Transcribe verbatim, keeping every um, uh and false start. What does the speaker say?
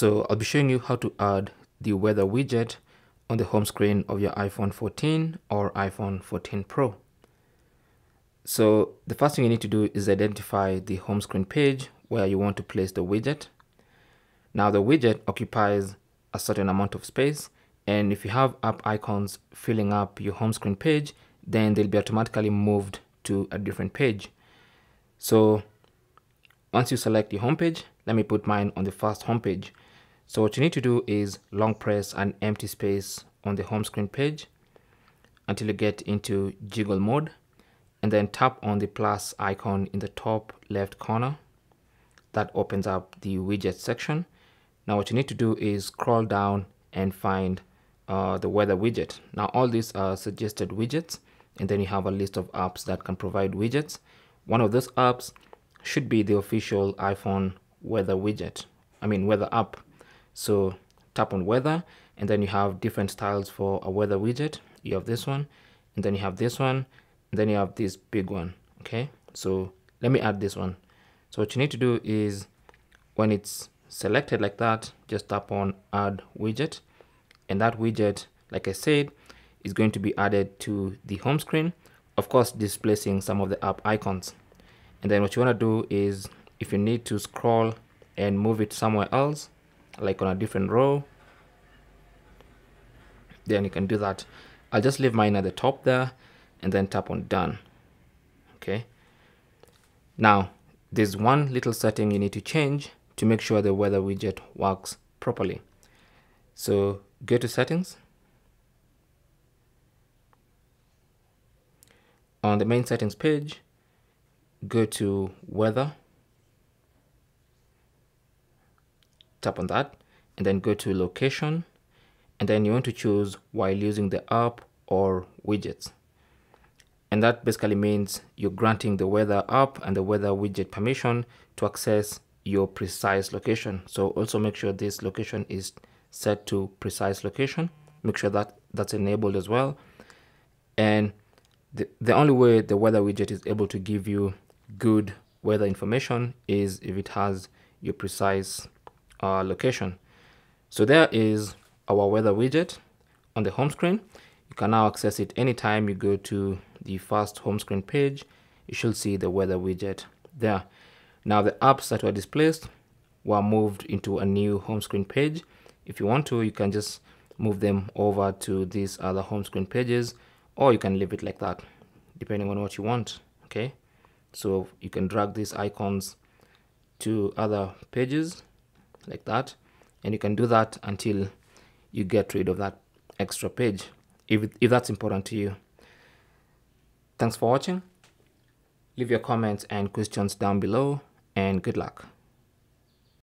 So I'll be showing you how to add the weather widget on the home screen of your iPhone fourteen or iPhone fourteen Pro. So the first thing you need to do is identify the home screen page where you want to place the widget. Now the widget occupies a certain amount of space, and if you have app icons filling up your home screen page, then they'll be automatically moved to a different page. So once you select your home page, let me put mine on the first home page. So what you need to do is long press an empty space on the home screen page until you get into jiggle mode, and then tap on the plus icon in the top left corner. That opens up the widget section. Now what you need to do is scroll down and find uh, the weather widget. Now all these are suggested widgets, and then you have a list of apps that can provide widgets. One of those apps should be the official iPhone weather widget, I mean weather app. So tap on weather, and then you have different styles for a weather widget. You have this one, and then you have this one, and then you have this big one. Okay, so let me add this one. So what you need to do is, when it's selected like that, just tap on add widget, and that widget, like I said, is going to be added to the home screen, of course displacing some of the app icons. And then what you want to do is, if you need to scroll and move it somewhere else, like on a different row, then you can do that. I'll just leave mine at the top there, and then tap on done. Okay, now there's one little setting you need to change to make sure the weather widget works properly. So go to settings. On the main settings page, go to weather, tap on that, and then go to location, and then you want to choose while using the app or widgets. And that basically means you're granting the weather app and the weather widget permission to access your precise location. So also make sure this location is set to precise location. Make sure that that's enabled as well. And the, the only way the weather widget is able to give you good weather information is if it has your precise uh, location. So there is our weather widget on the home screen. You can now access it anytime you go to the first home screen page. You should see the weather widget there. Now the apps that were displaced were moved into a new home screen page. If you want to, you can just move them over to these other home screen pages, or you can leave it like that, depending on what you want. Okay, so you can drag these icons to other pages like that, and you can do that until you get rid of that extra page, if, if that's important to you. Thanks for watching. Leave your comments and questions down below, and good luck.